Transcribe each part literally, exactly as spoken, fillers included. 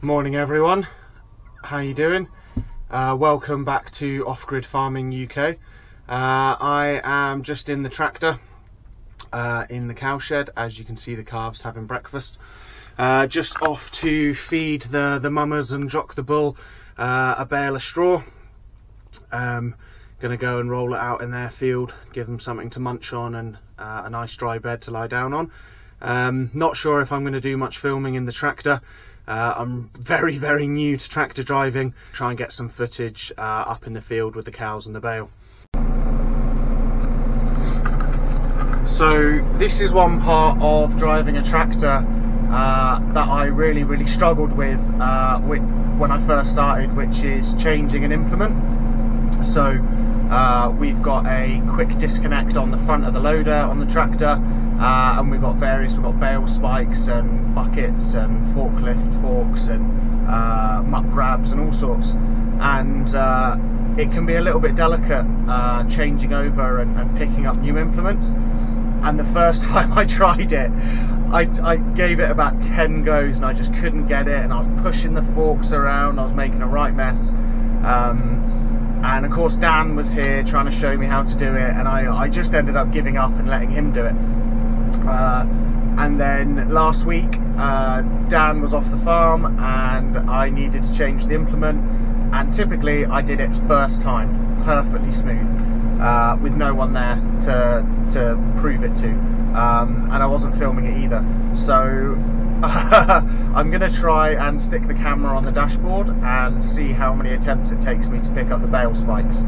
Morning everyone, how you doing? Uh, welcome back to Off Grid Farming U K. Uh, I am just in the tractor, uh, in the cow shed. As you can see, the calves having breakfast. Uh, just off to feed the, the mummers and Jock the bull uh, a bale of straw. Um, gonna go and roll it out in their field, give them something to munch on and uh, a nice dry bed to lie down on. Um, not sure if I'm gonna do much filming in the tractor. Uh, I'm very, very new to tractor driving. Try and get some footage uh, up in the field with the cows and the bale. So this is one part of driving a tractor uh, that I really, really struggled with, uh, with when I first started, which is changing an implement. So uh, we've got a quick disconnect on the front of the loader on the tractor. Uh, and we've got various, we've got bale spikes and buckets and forklift forks and uh, muck grabs and all sorts. And uh, it can be a little bit delicate uh, changing over and, and picking up new implements. And the first time I tried it, I, I gave it about ten goes and I just couldn't get it. And I was pushing the forks around, I was making a right mess. Um, and of course Dan was here trying to show me how to do it, and I, I just ended up giving up and letting him do it. Uh, and then last week uh, Dan was off the farm and I needed to change the implement, and typically I did it first time perfectly smooth uh, with no one there to, to prove it to, um, and I wasn't filming it either, so I'm gonna try and stick the camera on the dashboard and see how many attempts it takes me to pick up the bale spikes.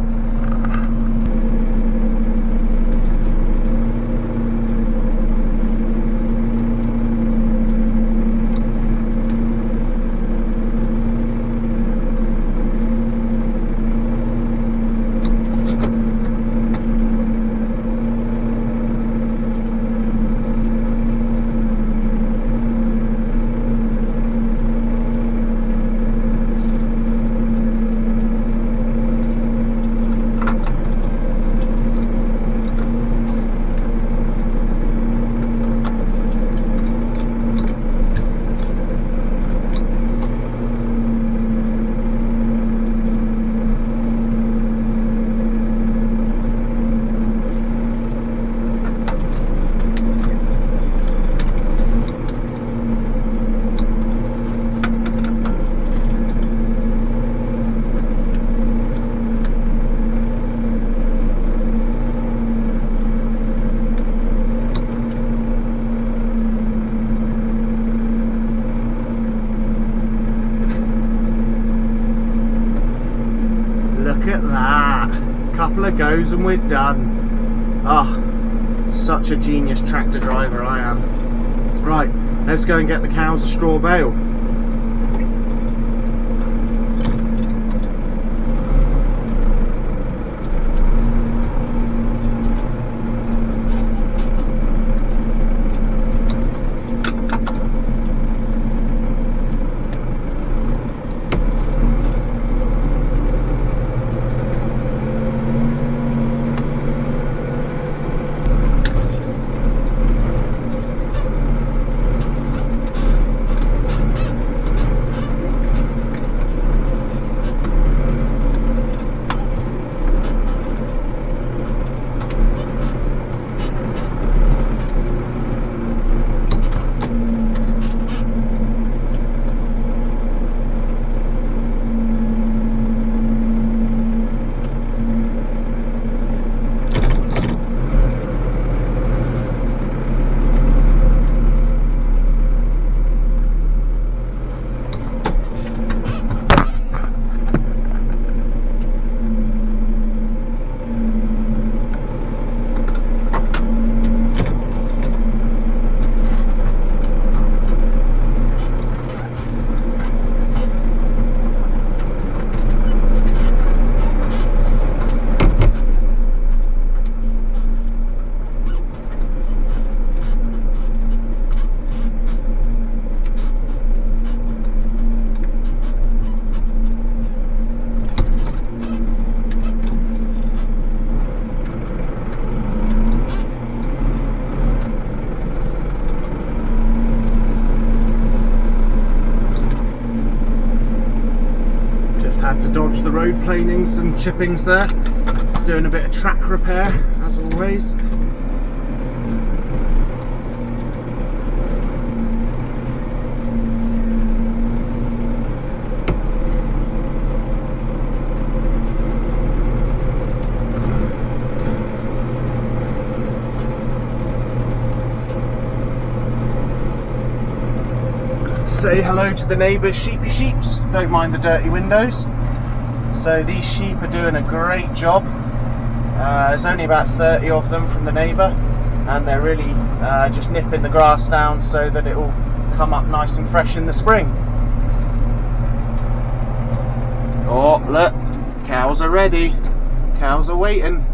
Couple of goes and we're done. Ah, such a genius tractor driver I am. Right, let's go and get the cows a straw bale. Had to dodge the road planings and chippings there. Doing a bit of track repair, as always. Say hello to the neighbours' sheepy sheeps. Don't mind the dirty windows. So these sheep are doing a great job. Uh, there's only about thirty of them from the neighbour, and they're really uh, just nipping the grass down so that it will come up nice and fresh in the spring. Oh look, cows are ready. Cows are waiting.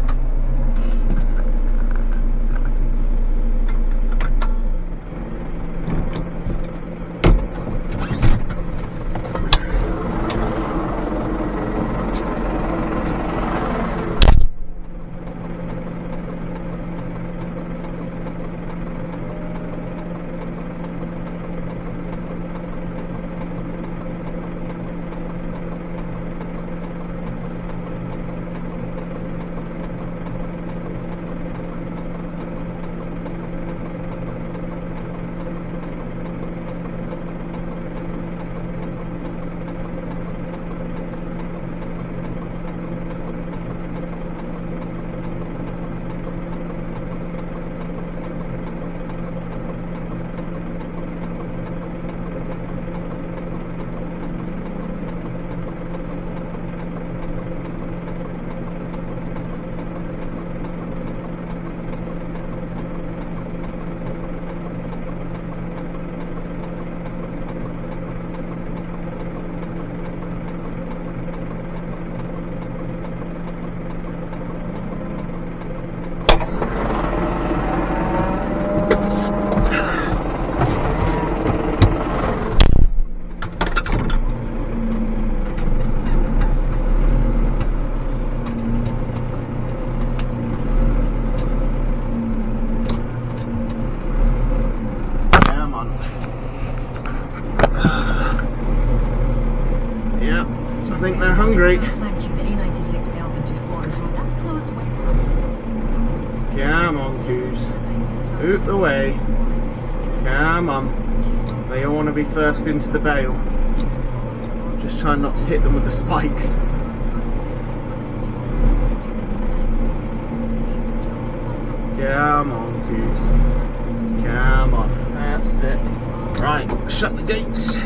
Great. Come on, Goose. Out the way. Come on. They all want to be first into the bale. Just trying not to hit them with the spikes. Come on, Goose. Come on. That's it. Right, shut the gates.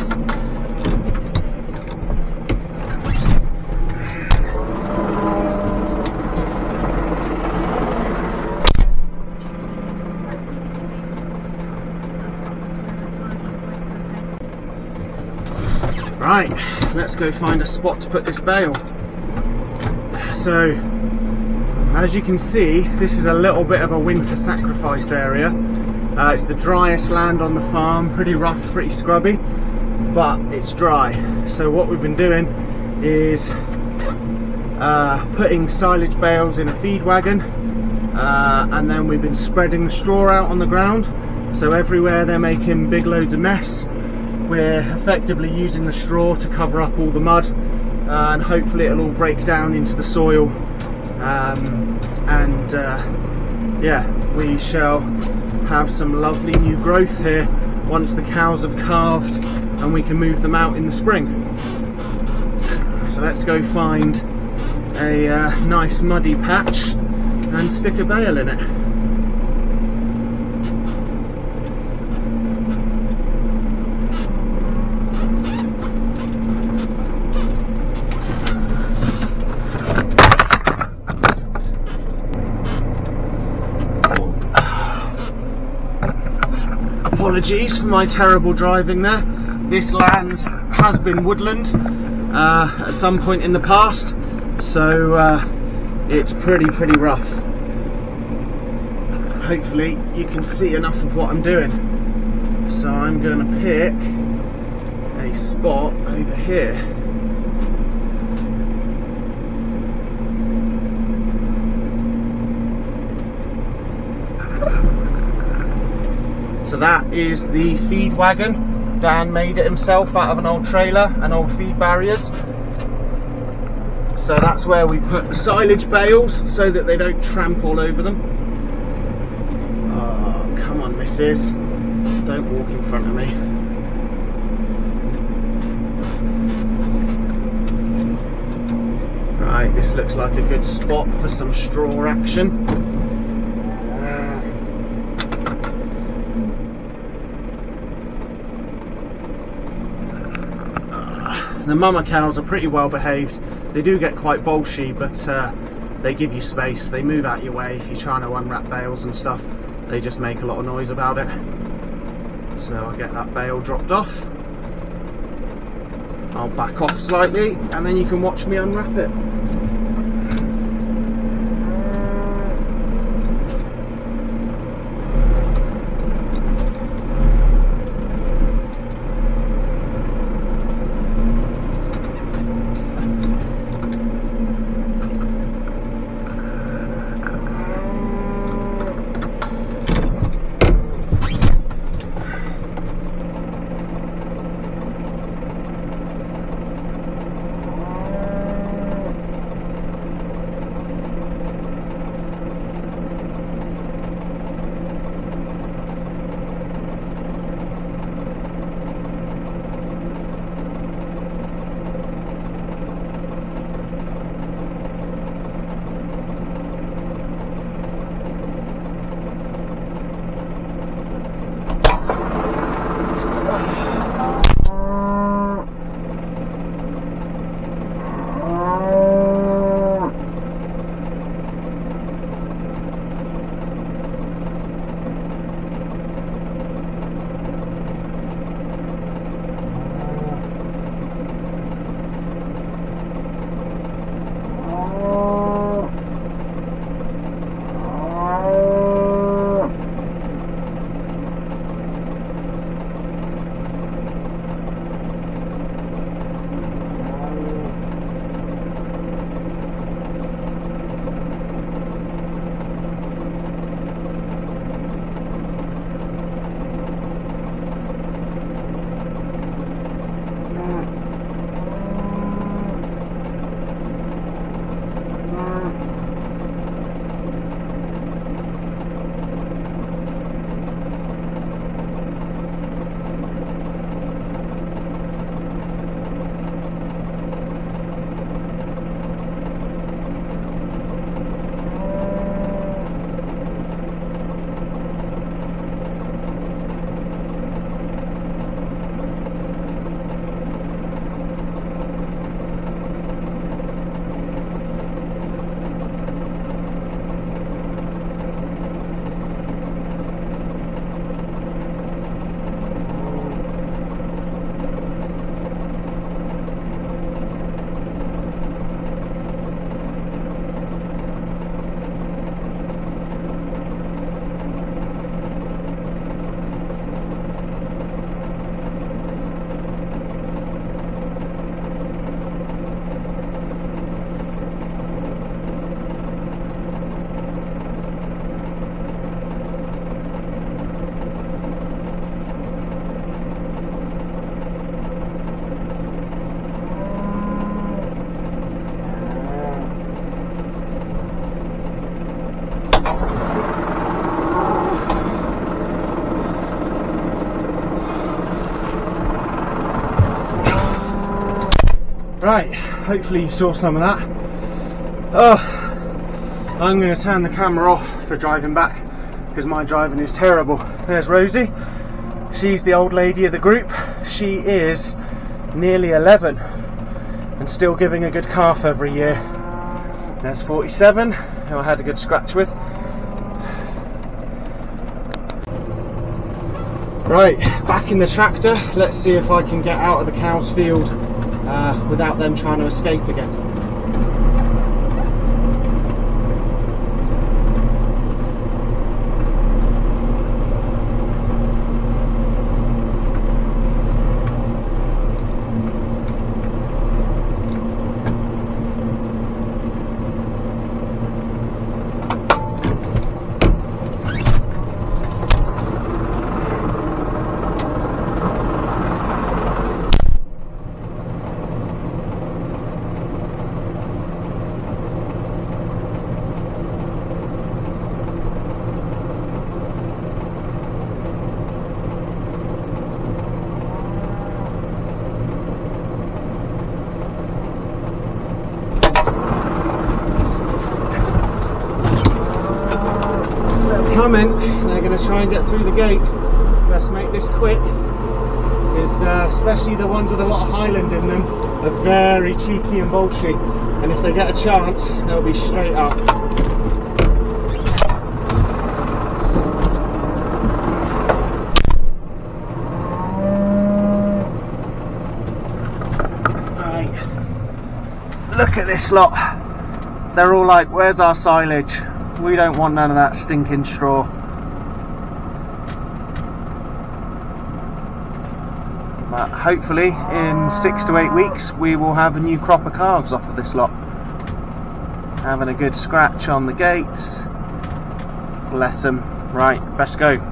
Right, let's go find a spot to put this bale. So, as you can see, this is a little bit of a winter sacrifice area. Uh, it's the driest land on the farm, pretty rough, pretty scrubby, but it's dry. So what we've been doing is uh, putting silage bales in a feed wagon, uh, and then we've been spreading the straw out on the ground. So everywhere they're making big loads of mess. We're effectively using the straw to cover up all the mud, uh, and hopefully it'll all break down into the soil, um, and uh, yeah, we shall have some lovely new growth here once the cows have calved and we can move them out in the spring. So let's go find a uh, nice muddy patch and stick a bale in it. Apologies for my terrible driving there. This land has been woodland uh, at some point in the past, so uh, it's pretty, pretty rough. Hopefully you can see enough of what I'm doing. So I'm going to pick a spot over here. So that is the feed wagon. Dan made it himself out of an old trailer and old feed barriers. So that's where we put the silage bales so that they don't tramp all over them. Oh, come on, missus. Don't walk in front of me. Right, this looks like a good spot for some straw action. The mama cows are pretty well behaved. They do get quite bolshy, but uh, they give you space. They move out your way if you're trying to unwrap bales and stuff. They just make a lot of noise about it. So I'll get that bale dropped off. I'll back off slightly and then you can watch me unwrap it. Right, hopefully you saw some of that. Oh, I'm going to turn the camera off for driving back because my driving is terrible. There's Rosie. She's the old lady of the group. She is nearly eleven and still giving a good calf every year. There's forty-seven, who I had a good scratch with. Right, back in the tractor. Let's see if I can get out of the cow's field Uh, without them trying to escape again. coming. They're going to try and get through the gate. Let's make this quick, because uh, especially the ones with a lot of Highland in them are very cheeky and bolshy, and if they get a chance they'll be straight up. Right. Look at this lot, they're all like, where's our silage? We don't want none of that stinking straw. But hopefully in six to eight weeks we will have a new crop of calves off of this lot. Having a good scratch on the gates. Bless them. Right, best go.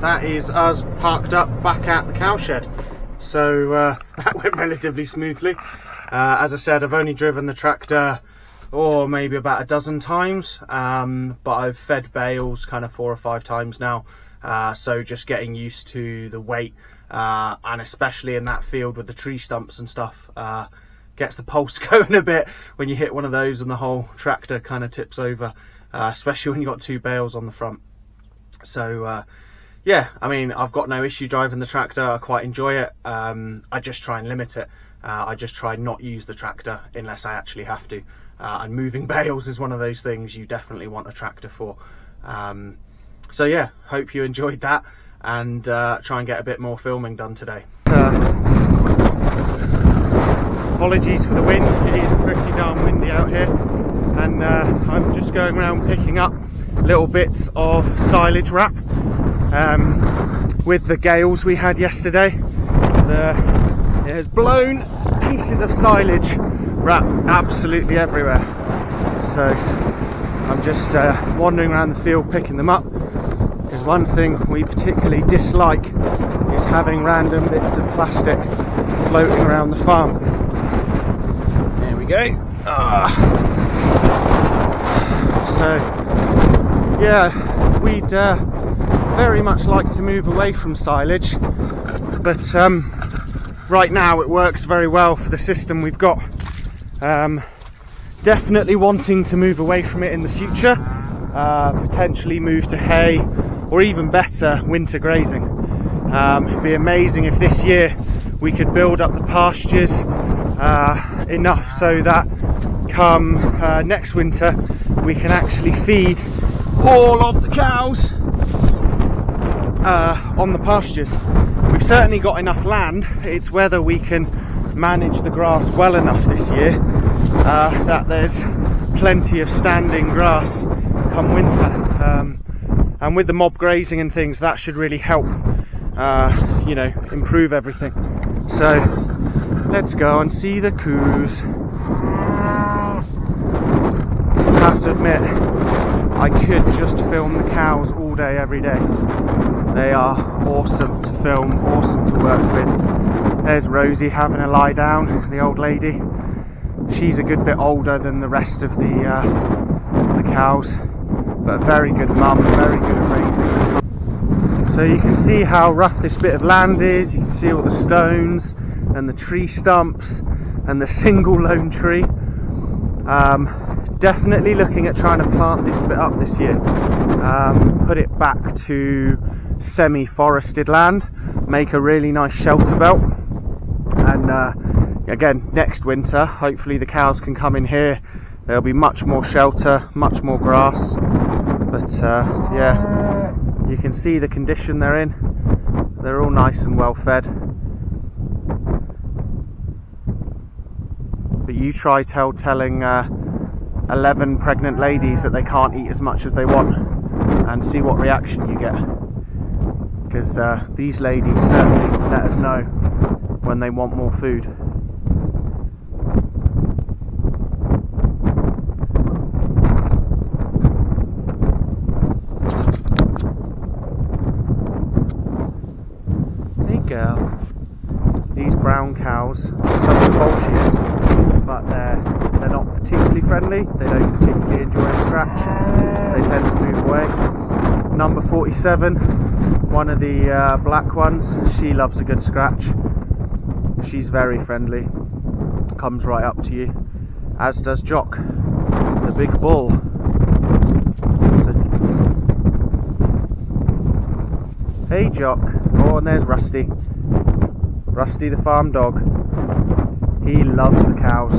That is us parked up back at the cowshed. So uh, that went relatively smoothly. Uh, as I said, I've only driven the tractor or oh, maybe about a dozen times, um, but I've fed bales kind of four or five times now. Uh, so just getting used to the weight, uh, and especially in that field with the tree stumps and stuff, uh, gets the pulse going a bit when you hit one of those and the whole tractor kind of tips over, uh, especially when you've got two bales on the front. So uh, yeah, I mean, I've got no issue driving the tractor. I quite enjoy it. Um, I just try and limit it. Uh, I just try not use the tractor unless I actually have to. Uh, and moving bales is one of those things you definitely want a tractor for. Um, so yeah, hope you enjoyed that, and uh, try and get a bit more filming done today. Uh, apologies for the wind. It is pretty darn windy out here, and uh, I'm just going around picking up little bits of silage wrap. Um, with the gales we had yesterday, the, it has blown pieces of silage wrap absolutely everywhere. So I'm just uh, wandering around the field picking them up, because one thing we particularly dislike is having random bits of plastic floating around the farm. There we go. Ah. So yeah, we'd uh, very much like to move away from silage, but um, right now it works very well for the system we've got. Um, definitely wanting to move away from it in the future, uh, potentially move to hay, or even better, winter grazing. Um, it'd be amazing if this year we could build up the pastures uh, enough so that come uh, next winter we can actually feed all of the cows Uh, on the pastures. We've certainly got enough land, it's whether we can manage the grass well enough this year uh, that there's plenty of standing grass come winter, um, and with the mob grazing and things that should really help uh, you know, improve everything. So let's go and see the coos. I have to admit, I could just film the cows all day every day. They are awesome to film, awesome to work with. There's Rosie having a lie down, the old lady. She's a good bit older than the rest of the, uh, the cows, but a very good mum, very good at raising. So you can see how rough this bit of land is. You can see all the stones and the tree stumps and the single lone tree. Um, definitely looking at trying to plant this bit up this year. Um, put it back to semi-forested land, make a really nice shelter belt, and uh, again, next winter hopefully the cows can come in here. There'll be much more shelter, much more grass, but uh, yeah, you can see the condition they're in. They're all nice and well fed. But you try tell telling uh, eleven pregnant ladies that they can't eat as much as they want and see what reaction you get, because uh, these ladies certainly let us know when they want more food. Girl. These brown cows are some of the bolshiest, but they're, they're not particularly friendly. They don't particularly enjoy a scratch. They tend to move away. Number forty-seven, one of the uh, black ones, she loves a good scratch. She's very friendly. Comes right up to you. As does Jock, the big bull. Hey Jock. Oh, and there's Rusty. Rusty the farm dog. He loves the cows.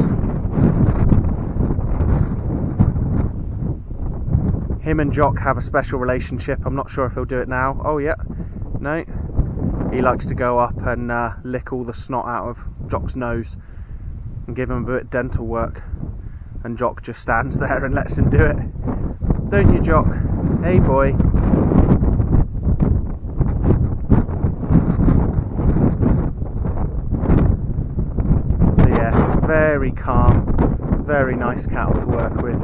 Him and Jock have a special relationship. I'm not sure if he'll do it now. Oh yeah, no. He likes to go up and uh, lick all the snot out of Jock's nose and give him a bit of dental work. And Jock just stands there and lets him do it. Don't you, Jock? Hey boy. Very calm, very nice cow to work with.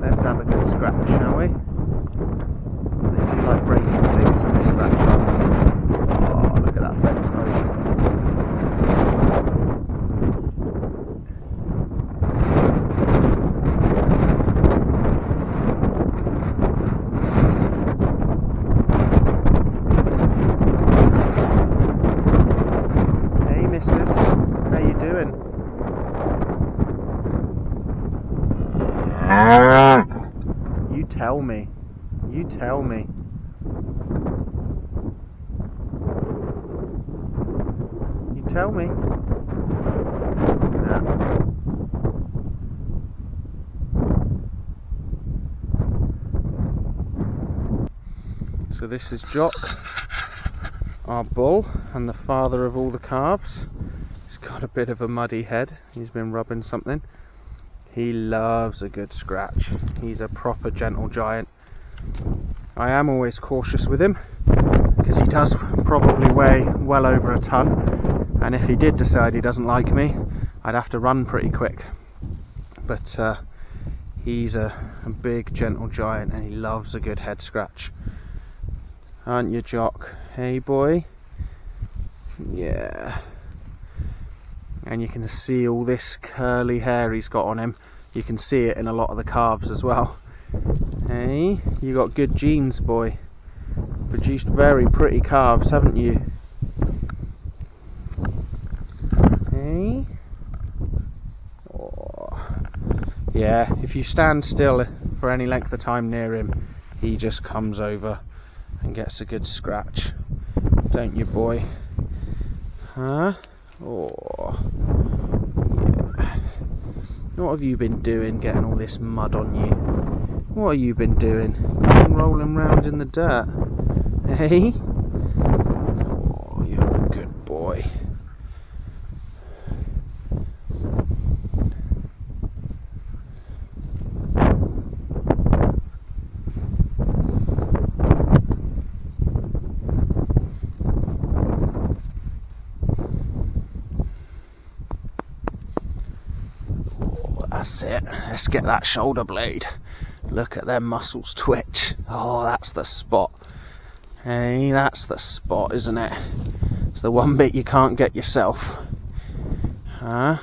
Let's have a good scratch, shall we? They do like breaking things when they scratch on. Oh, look at that fence post. Tell me, you tell me. You tell me. Yeah. So this is Jock, our bull, and the father of all the calves. He's got a bit of a muddy head. He's been rubbing something. He loves a good scratch. He's a proper gentle giant. I am always cautious with him because he does probably weigh well over a ton, and if he did decide he doesn't like me, I'd have to run pretty quick. But uh, he's a, a big gentle giant, and he loves a good head scratch. Aren't you, Jock? Hey boy. Yeah. And you can see all this curly hair he's got on him. You can see it in a lot of the calves as well. Hey, you got good genes, boy. Produced very pretty calves, haven't you? Hey. Oh. Yeah, if you stand still for any length of time near him, he just comes over and gets a good scratch. Don't you, boy? Huh? Oh, yeah. What have you been doing getting all this mud on you? What have you been doing? You've been rolling round in the dirt. Hey? Oh, you're a good boy. That's it. Let's get that shoulder blade. Look at their muscles twitch. Oh, that's the spot. Hey, that's the spot, isn't it? It's the one bit you can't get yourself. Huh?